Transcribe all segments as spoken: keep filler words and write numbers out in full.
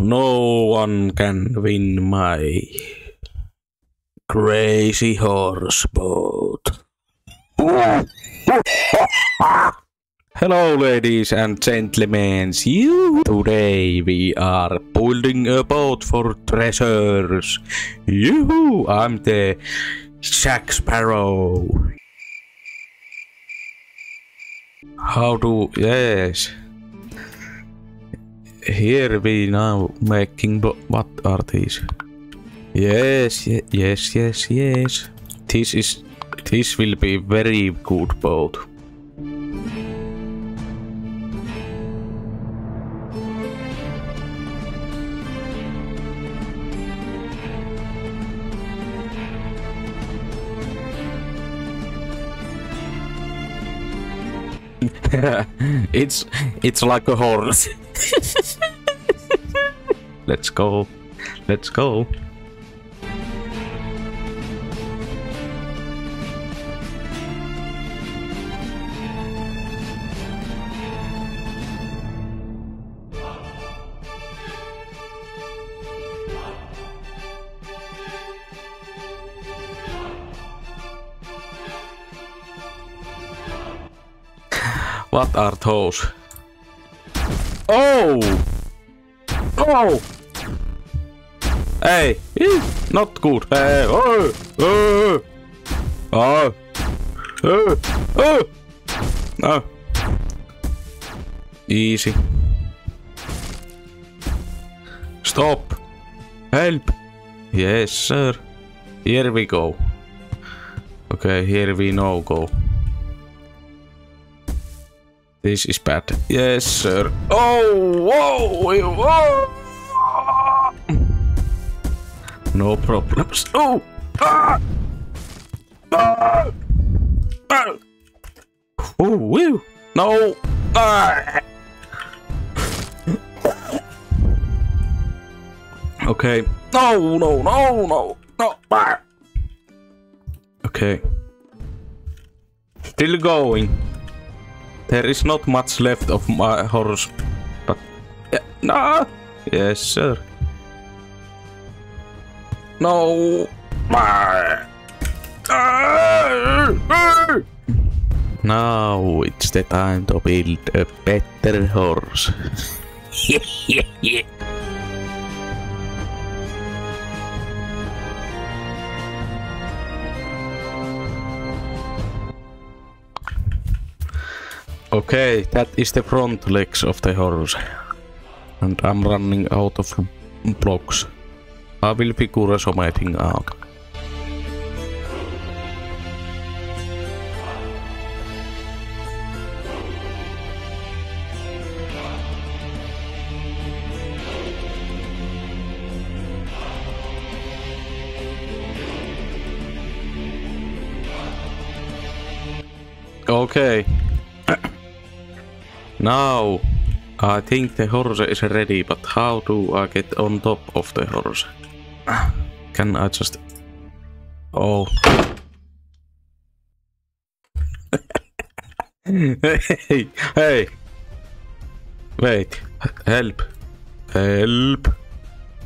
no one can win my crazy horse boat. Hello ladies and gentlemen, you today we are building a boat for treasures. Yoo-hoo, I'm the Jack Sparrow. How do yes Here we now making bo what are these? Yes, ye yes, yes, yes. This is this will be very good boat. it's it's like a horse. Let's go. Let's go. What are those? Oh! Oh! Hey! Not good! Hey! Oh! Oh! Oh! Oh! Oh! Oh! Easy. Stop! Help! Yes, sir. Here we go. Okay, here we now go. This is bad. Yes, sir. Oh, whoa, whoa. No problems. Oh, ah. Ah. Ah. Oh, woo. No. Ah. Okay. No, no, no, no, no. Ah. Okay. Still going. There is not much left of my horse, but yeah, no. Yes, sir. No. Now it's the time to build a better horse. Okay, that is the front legs of the horse, and I'm running out of blocks. I will figure something out. Okay. Now, I think the horse is ready, but how do I get on top of the horse? Can I just... Oh. Hey, hey. Wait, help. Help.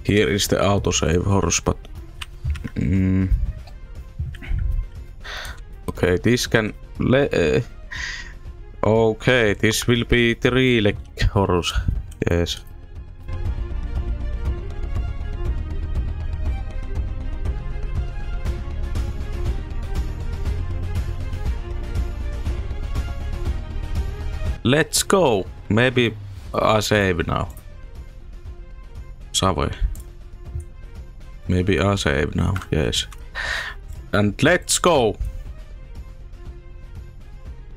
Here is the autosave horse, but... Mm. Okay, this can... Le uh. Okay, this will be the three-legged horse. Yes. Let's go. Maybe I save now. Save. Maybe I save now. Yes. And let's go.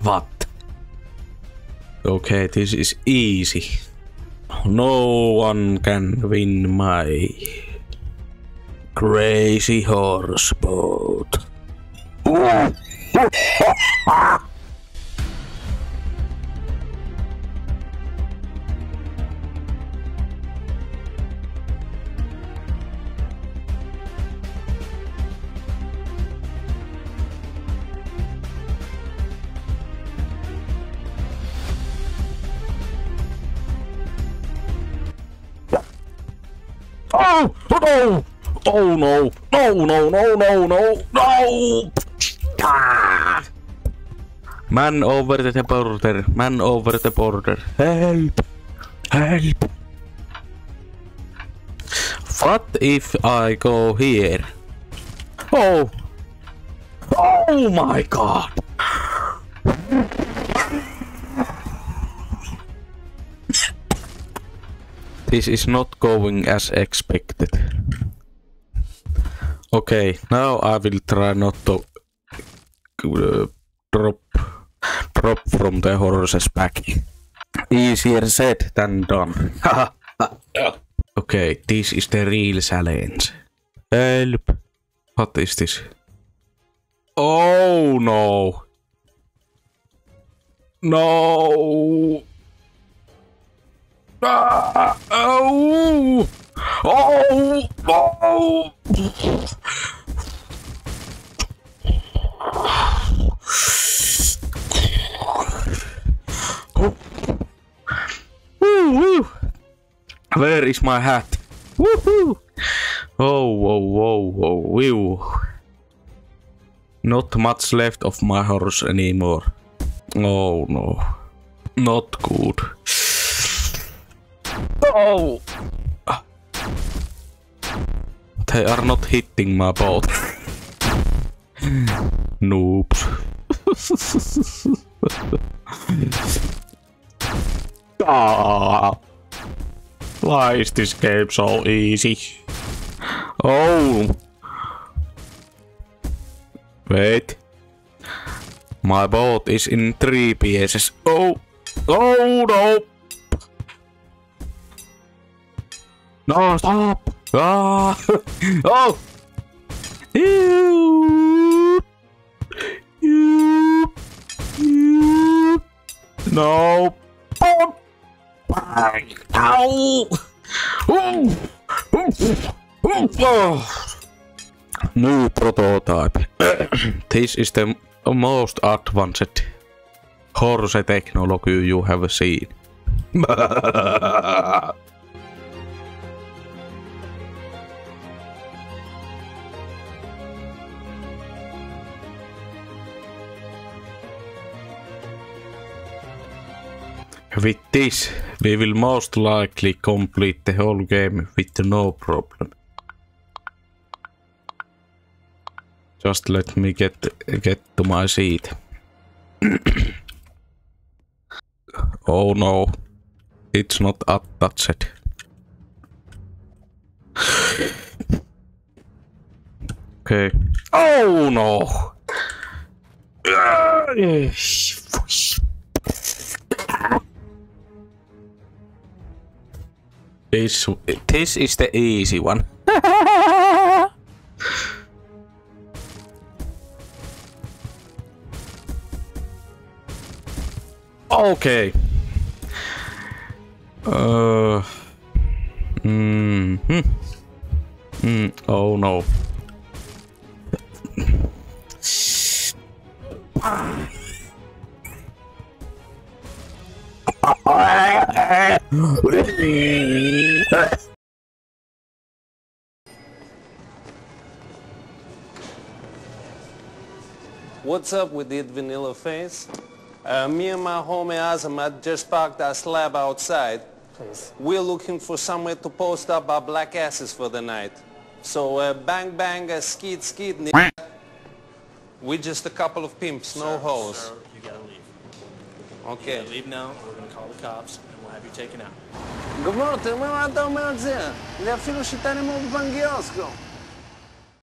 What? Okay, this is easy. No one can win my crazy horse boat. Oh! Oh! Oh no! No! No! No! No! No! No! Ah. Man over the border! Man over the border! Help! Help! What if I go here? Oh! Oh my God! This is not going as expected. Okay, now I will try not to uh, drop drop from the horse's back. Easier said than done. Okay, this is the real challenge. Help! What is this? Oh no! No! Ah, oh! Oh! Oh! Woo-hoo. Where is my hat? Woohoo! Oh, whoa, whoa, whoa, whoa. Not much left of my horse anymore. Oh no. Not good. Oh! They are not hitting my boat. Noobs. Ah. Why is this game so easy? Oh! Wait. My boat is in three pieces. Oh! Oh no! No, stop! Ah. Oh! Ew. Ew. Ew. No! Oh. Ow! Oh. Oh. Oh. New prototype. This is the most advanced horse technology you have seen. With this, we will most likely complete the whole game with no problem. Just let me get get to my seat. Oh no, it's not attached. Okay. Oh no. This, this is the easy one. Okay. Uh, mm, mm, mm, oh no. What's up with that vanilla face? Uh, me and my homie Azamat just parked our slab outside. Please. We're looking for somewhere to post up our black asses for the night. So uh, bang bang, uh, skeet skeet. We're just a couple of pimps, sir, no hoes. Sir, you gotta leave. Okay. You gotta leave now. We're gonna call the cops and we'll have you taken out.